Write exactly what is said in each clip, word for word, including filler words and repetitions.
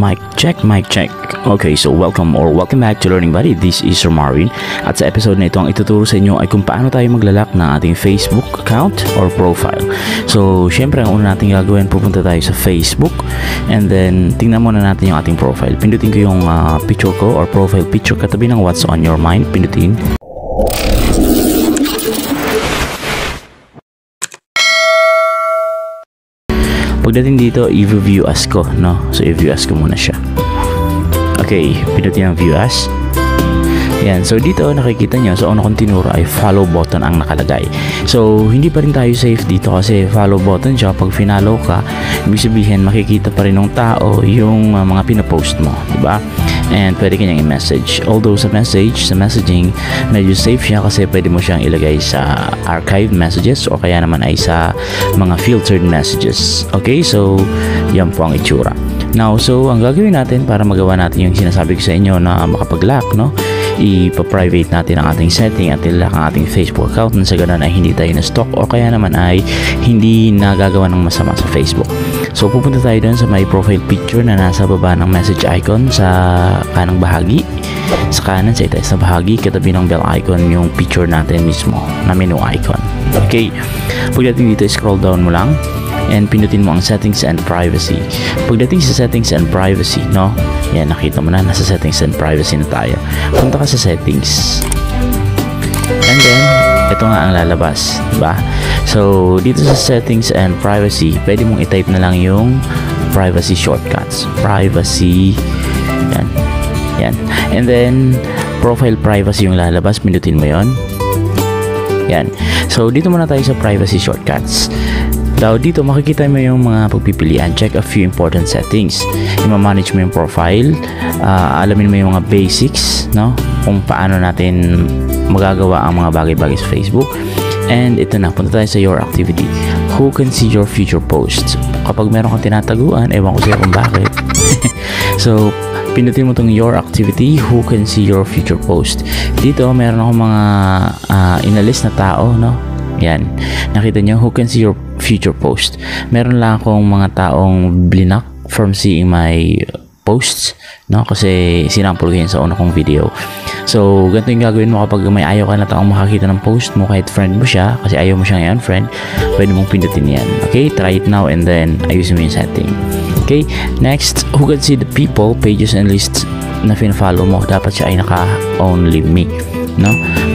Mic check, mic check. Okay, so welcome or welcome back to Learning Buddy. This is Sir Marvin. At sa episode na ito, ang ituturo sa inyo ay kung paano tayo maglalak ng ating Facebook account or profile. So, syempre, ang una nating gagawin, pupunta tayo sa Facebook and then tingnan muna natin yung ating profile. Pindutin ko yung uh, picture ko or profile picture katabi ng What's on Your Mind. Pindutin. Pagdating dito, i-view as ko, no? So, i-view as ko muna siya. Okay, pinutin ang view as. Yan, so dito nakikita nyo, so ang nakontinura ay follow button ang nakalagay. So, hindi pa rin tayo safe dito kasi follow button siya. Pag finallow ka, ibig sabihin makikita pa rin ng tao yung uh, mga pinapost mo, diba? And pwede kanyang i-message. Although sa message, sa messaging, medyo safe siya kasi pwede mo siyang ilagay sa archived messages o kaya naman ay sa mga filtered messages. Okay, so yan po ang itsura. Now, so ang gagawin natin para magawa natin yung sinasabi ko sa inyo na makapag-lock, no? Ipa-private natin ang ating setting at ilak ang ating Facebook account na sa ganun ay hindi tayo na-stalk o kaya naman ay hindi nagagawa ng masama sa Facebook. So, pupunta tayo doon sa may profile picture na nasa baba ng message icon sa kanang bahagi. Sa kanan, sa itaas na bahagi, katabi ng bell icon yung picture natin mismo na menu icon. Okay, pagdating dito, scroll down mo lang and pindutin mo ang settings and privacy. Pagdating sa settings and privacy, no? Yan, nakita mo na, nasa settings and privacy na tayo. Punta ka sa settings. And then, ito nga ang lalabas, diba? So, dito sa settings and privacy, pwede mong i-type na lang yung privacy shortcuts. Privacy, yan, yan. And then, profile privacy yung lalabas, pindutin mo yon. Yan. So, dito muna tayo sa privacy shortcuts. Now, dito makikita mo yung mga pagpipilian. Check a few important settings. I-manage mo yung profile. Uh, alamin mo yung mga basics, no? Kung paano natin magagawa ang mga bagay-bagay sa Facebook. And ito na, punta tayo sa your activity. Who can see your future posts? Kapag meron kang tinataguan, ewan ko sa'yo kung bakit. So, pindutin mo itong your activity. Who can see your future post? Dito, meron akong mga uh, inalis na tao, no? Yan. Nakita nyo, who can see your future post? Meron lang akong mga taong blinak from seeing my posts, no? Kasi sinample ko yun sa una kong video. So, ganito yung gagawin mo kapag may ayaw ka na taong makakita ng post mo kahit friend mo siya, kasi ayaw mo siya ngayon, friend, pwede mong pindutin yan. Okay? Try it now and then ayusin mo yung setting. Okay? Next, who can see the people, pages, and lists na pinafollow mo? Dapat siya ay naka-only me, no?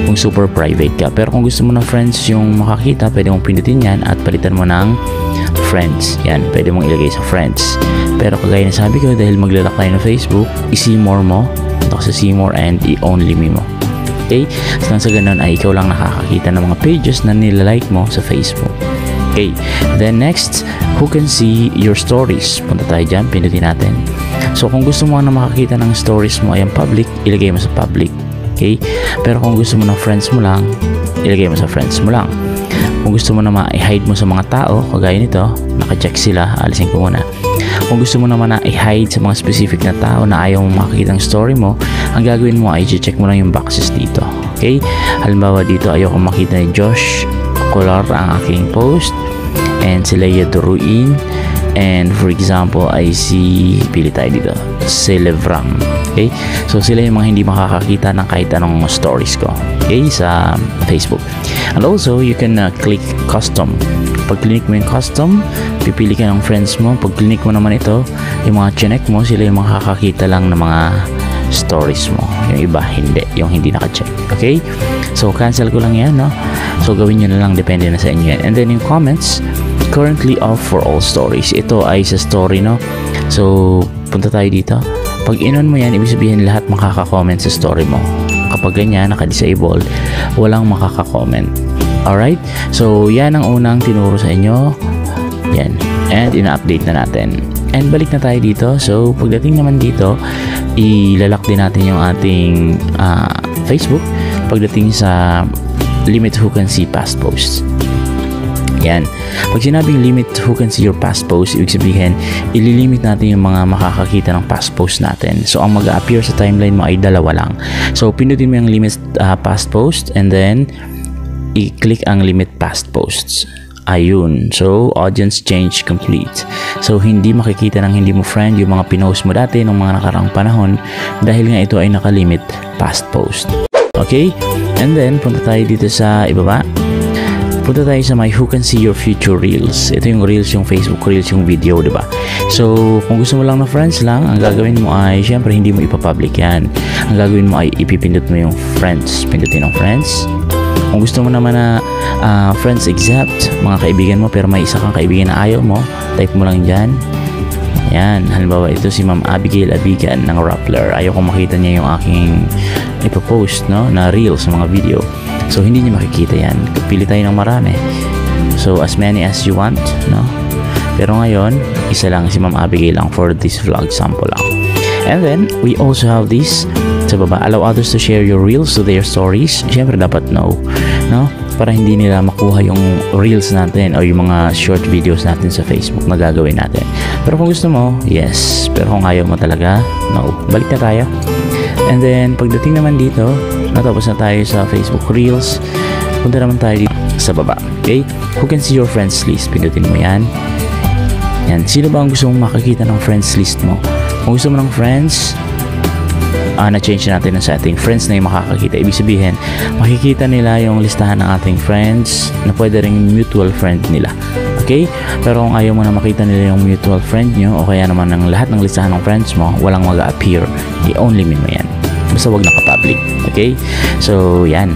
Kung super private ka. Pero kung gusto mo ng friends yung makakita, pwede mong pindutin yan at palitan mo ng friends. Yan, pwede mong ilagay sa friends. Pero kagaya na sabi ko, dahil maglalak tayo ng Facebook, i-see more mo, ito sa see more and i-only me mo. Okay? So, sa ganun ay ikaw lang nakakakita ng mga pages na nilalike mo sa Facebook. Okay. Then next, who can see your stories? Punta tayo dyan, pindutin natin. So, kung gusto mo na makakita ng stories mo ay ang public, ilagay mo sa public. Okay? Pero kung gusto mo ng friends mo lang, ilagay mo sa friends mo lang. Kung gusto mo na ma-hide mo sa mga tao, kagaya nito, naka-check sila, alisin ko muna. Kung gusto mo naman na i-hide sa mga specific na tao na ayaw mo makikita ang story mo, ang gagawin mo ay i-check mo lang yung boxes dito. Okay? Halimbawa dito, ayaw ko makita ni Josh Ocular ang aking post, and si Leah Duruin, and for example, ay si, pili tayo dito, Celebram. Okay? So, sila yung mga hindi makakakita ng kahit anong stories ko, okay, sa Facebook. And also, you can uh, click custom. Pag-click mo yung custom, pipili ka ng friends mo. Pag-click mo naman ito, yung mga chinek mo, sila yung makakakita lang ng mga stories mo. Yung iba, hindi. Yung hindi nakacheck. Okay? So, cancel ko lang yan, no? So, gawin nyo na lang. Depende na sa inyo yan. And then, yung comments, currently off for all stories. Ito ay sa story, no? So, punta tayo dito. Pag inon mo yan, ibig sabihin lahat makaka-comment sa story mo. Kapag ganyan, naka-disable, walang makaka-comment. Alright? So, yan ang unang tinuro sa inyo. Yan. And ina-update na natin. And balik na tayo dito. So, pagdating naman dito, ilalak din natin yung ating uh, Facebook. Pagdating sa limit who can see past posts. Yan. Pag sinabing limit who can see your past posts, ibig sabihin, ililimit natin yung mga makakakita ng past posts natin. So, ang mag-appear sa timeline mo ay dalawa lang. So, pindutin mo yung limit uh, past post and then i-click ang limit past posts. Ayun. So, audience change complete. So, hindi makikita ng hindi mo friend yung mga pinost mo dati ng mga nakaraang panahon dahil nga ito ay nakalimit past post. Okay? And then, punta tayo dito sa ibaba. Punta tayo sa may who can see your future reels. Ito yung reels, yung Facebook reels, yung video, diba? So, kung gusto mo lang na friends lang, ang gagawin mo ay, syempre, hindi mo ipapublic yan. Ang gagawin mo ay ipipindot mo yung friends. Pindutin ang friends. Kung gusto mo naman na uh, friends except mga kaibigan mo, pero may isa kang kaibigan na ayaw mo, type mo lang dyan. Ayan, halimbawa ito si Ma'am Abigail Abigan ng Rappler. Ayaw kong makita niya yung aking ipopost, no, na reels, mga video. So, hindi niya makikita yan. Pili tayo ng marami. So, as many as you want, no? Pero ngayon, isa lang si Ma'am Abigail lang for this vlog sample lang. And then, we also have this sa baba. Allow others to share your reels to their stories. Siyempre, dapat no, no? Para hindi nila makuha yung reels natin o yung mga short videos natin sa Facebook na gagawin natin. Pero kung gusto mo, yes. Pero kung ayaw mo talaga, no. Balik na tayo. And then, pagdating naman dito, natapos na tayo sa Facebook Reels. Punta naman tayo dito sa baba. Okay? Who can see your friends list? Pindutin mo yan. Yan. Sino ba ang gusto mong makikita ng friends list mo? Kung gusto mo ng friends, uh, na-change natin ang setting. Friends na yung makakakita. Ibig sabihin, makikita nila yung listahan ng ating friends na pwede rin mutual friend nila. Okay? Pero kung ayaw mo na makita nila yung mutual friend nyo o kaya naman ng lahat ng listahan ng friends mo, walang mag-appear. I-only mo yan. Basta wag naka-public. Okay? So, yan.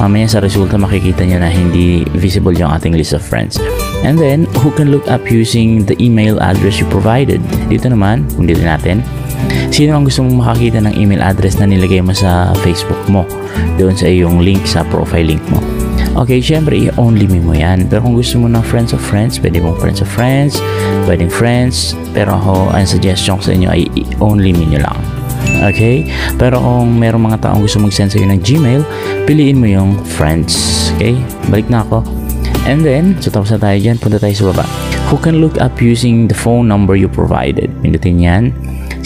Mamaya sa resulta makikita nyo na hindi visible yung ating list of friends. And then, who can look up using the email address you provided? Dito naman, kundi natin. Sino ang gusto mong makakita ng email address na nilagay mo sa Facebook mo? Doon sa iyong link sa profile link mo. Okay, syempre, i-only mo yan. Pero kung gusto mo ng friends of friends, pwede mong friends of friends, pwedeng friends. Pero ako, ang suggestion sa inyo ay i-only mo lang. Okay? Pero kung mayroong mga taong gusto mag-send sa'yo ng Gmail, piliin mo yung friends. Okay? Balik na ako. And then, so tapos na tayo dyan, punta tayo sa baba. Who can look up using the phone number you provided? Pindutin yan.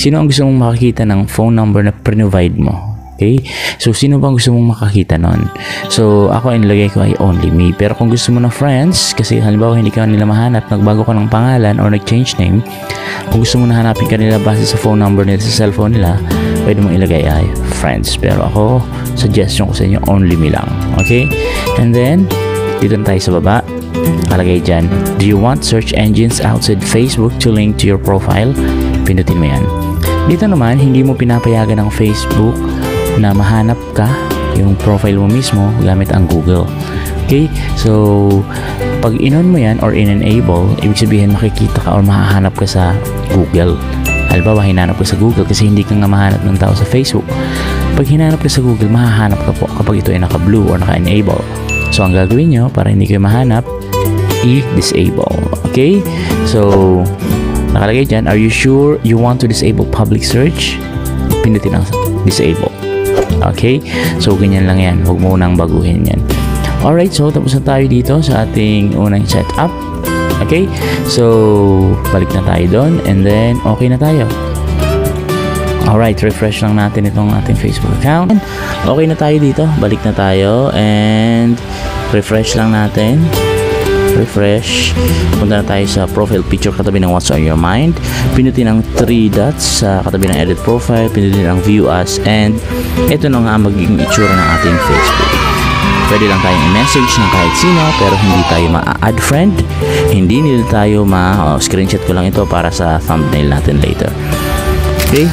Sino ang gusto mong makakita ng phone number na provide mo? Okay? So, sino bang gusto mong makakita nun? So, ako inilagay ko ay only me. Pero kung gusto mo na friends, kasi halimbawa hindi ka nila mahanap, nagbago ka ng pangalan or nag-change name, kung gusto mo na hanapin ka nila base sa phone number nila, sa cellphone nila, pwede mong ilagay ay friends. Pero ako, suggestion ko sa inyo, only me lang. Okay? And then, dito tayo sa baba. Kalagay dyan, do you want search engines outside Facebook to link to your profile? Pindutin mo yan. Dito naman, hindi mo pinapayagan ng Facebook na mahanap ka yung profile mo mismo gamit ang Google. Okay? So, pag in-on mo yan or in-enable, ibig sabihin makikita ka or mahahanap ka sa Google. Halimbawa, hinanap ka sa Google kasi hindi ka nga mahanap ng tao sa Facebook. Pag hinanap ka sa Google, mahahanap ka po kapag ito ay naka-blue or naka-enable. So, ang gagawin nyo para hindi kayo mahanap, i-disable. Okay? So, nakalagay dyan, are you sure you want to disable public search? Pindutin ang disable. Okay? So, ganyan lang yan. Huwag mo nang baguhin yan. Alright, so, tapos na tayo dito sa ating unang setup. Okay? So, balik na tayo doon. And then, okay na tayo. Alright, refresh lang natin itong ating Facebook account. Okay na tayo dito. Balik na tayo. And, refresh lang natin. Refresh. Punta na tayo sa profile picture katabi ng what's on your mind. Pinutin ang three dots sa katabi ng edit profile. Pinutin ang view as, and ito na nga ang magiging itsura ng ating Facebook. Pwede lang tayong i-message ng kahit sino pero hindi tayo ma-add friend. Hindi nila tayo ma- oh, screenshot ko lang ito para sa thumbnail natin later. Okay?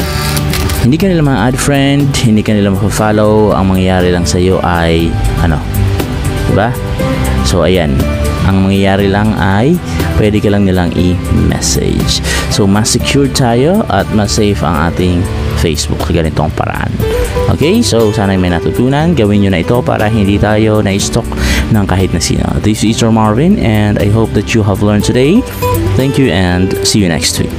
Hindi ka nila ma-add friend. Hindi ka nila ma-follow. Ang mangyayari lang sa'yo ay ano? Diba? So, ayan. Ang mangyayari lang ay pwede ka lang nilang i-message. So, mas secure tayo at mas safe ang ating Facebook sa ganitong paraan. Okay? So, sana may natutunan. Gawin nyo na ito para hindi tayo na-stalk ng kahit na sino. This is Sir Marvin and I hope that you have learned today. Thank you and see you next week.